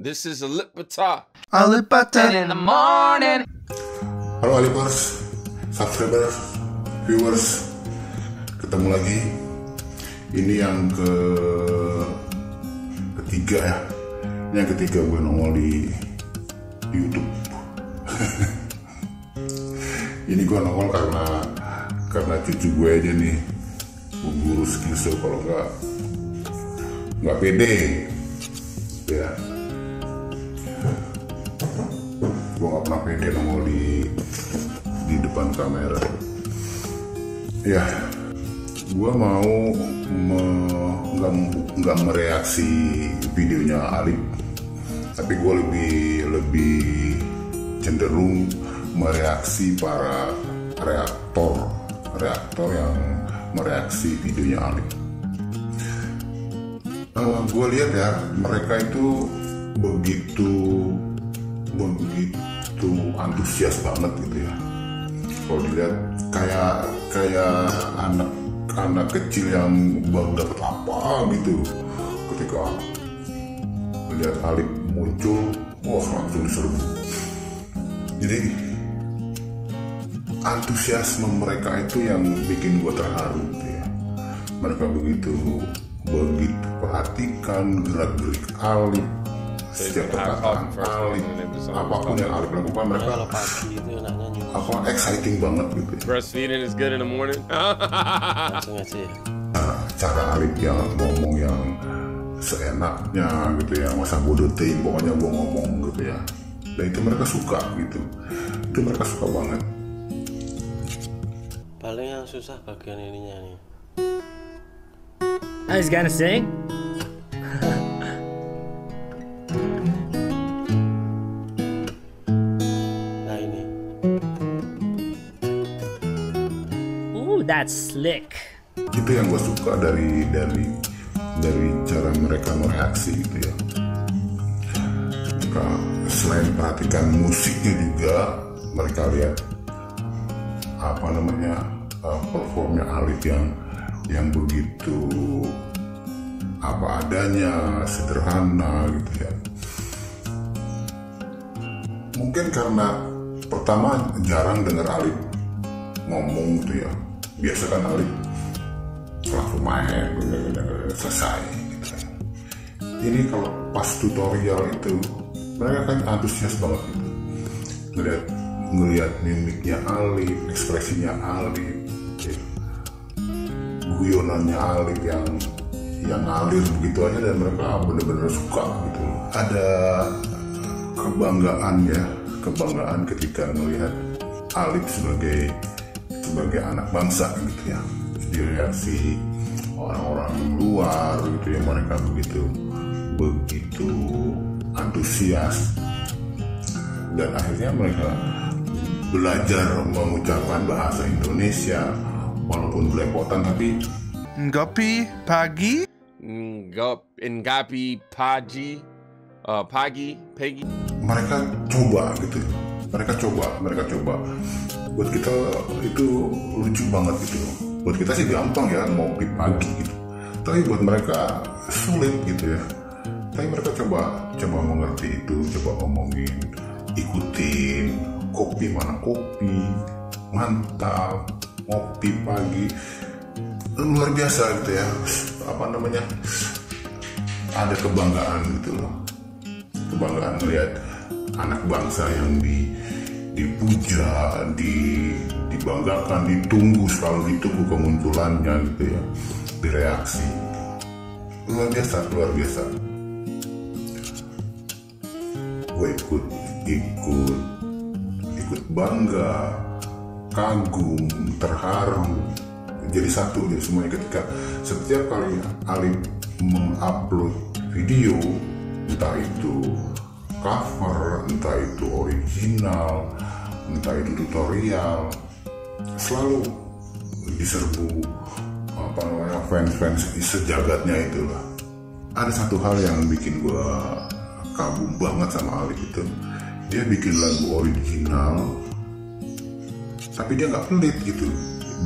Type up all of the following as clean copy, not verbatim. This is Alip Ba Ta. Alip Ba Ta in the morning. Halo Alipers, subscribers, viewers, ketemu lagi. Ini yang ketiga ya. Ini yang ketiga gue nongol di YouTube. Ini gue nongol karena cucu gue aja nih, guru skiso kalau nggak pede ya. Gue nggak pernah pede nongol di depan kamera ya. Gue mau nggak mereaksi videonya Alip, tapi gue lebih cenderung mereaksi para reaktor yang mereaksi videonya Alip. Gue lihat ya, mereka itu begitu antusias banget gitu ya. Kalau dilihat kayak anak kecil yang baru dapat apa gitu. Ketika lihat Alip muncul, wah langsung diserbu. Jadi antusiasme mereka itu yang bikin gue terharu gitu ya. Mereka begitu perhatikan gerak-gerik Alip, setiap perkataan Alip, apapun yang Alip lakukan, mereka exciting banget gitu. Breastfeeding is good in the morning. Cara Alip yang ngomong yang seenaknya gitu ya, masa bodotein, pokoknya gue ngomong gitu ya. Dan itu mereka suka gitu, itu mereka suka banget. Paling yang susah bagian ininya nih. I was gonna sing. Nah ini. Ooh, that's slick. Itu yang gue suka dari cara mereka mereaksi gitu ya. Mereka selain perhatikan musiknya juga, mereka lihat apa namanya performnya Alip yang begitu apa adanya, sederhana gitu ya. Mungkin karena pertama jarang dengar Alip ngomong gitu ya. Biasa kan Alip langsung main, selesai gitu ya. Ini kalau pas tutorial itu mereka kan antusias banget gitu. Ngelihat mimiknya Alip, ekspresinya Alip, ya. Guyonannya Alip yang ngalir begitu aja, dan mereka benar-benar suka gitu. Ada kebanggaan ya, kebanggaan ketika melihat Alip sebagai anak bangsa gitu ya. Di reaksi orang-orang luar gitu ya, mereka begitu antusias, dan akhirnya mereka belajar mengucapkan bahasa Indonesia walaupun belepotan, tapi Ngapi pagi mereka coba buat kita itu lucu banget gitu. Buat kita sih gampang ya, mau pagi gitu, tapi buat mereka sulit gitu ya. Tapi mereka coba mengerti itu, coba ngomongin, ikutin, kopi mana kopi, mantap, kopi pagi, luar biasa gitu ya. Apa namanya, ada kebanggaan gitu loh, kebanggaan melihat anak bangsa yang dipuja, dibanggakan, ditunggu, selalu ditunggu kemunculannya gitu ya, direaksi, luar biasa. Gue ikut bangga, kagum, terharu, jadi satu ya semuanya. Ketika setiap kali Alip mengupload video, entah itu cover, entah itu original, entah itu tutorial, selalu diserbu apa namanya fans-fans sejagatnya itulah. Ada satu hal yang bikin gue kagum banget sama Alip itu, dia bikin lagu original, tapi dia nggak pelit gitu.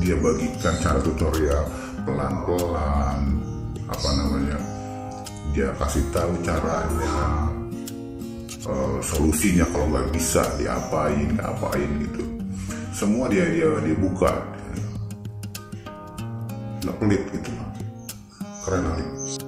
Dia bagikan cara tutorial pelan-pelan, apa namanya, dia kasih tahu caranya, solusinya, kalau nggak bisa diapain gitu, semua dia buka, nggak pelit gitu. Keren Alip.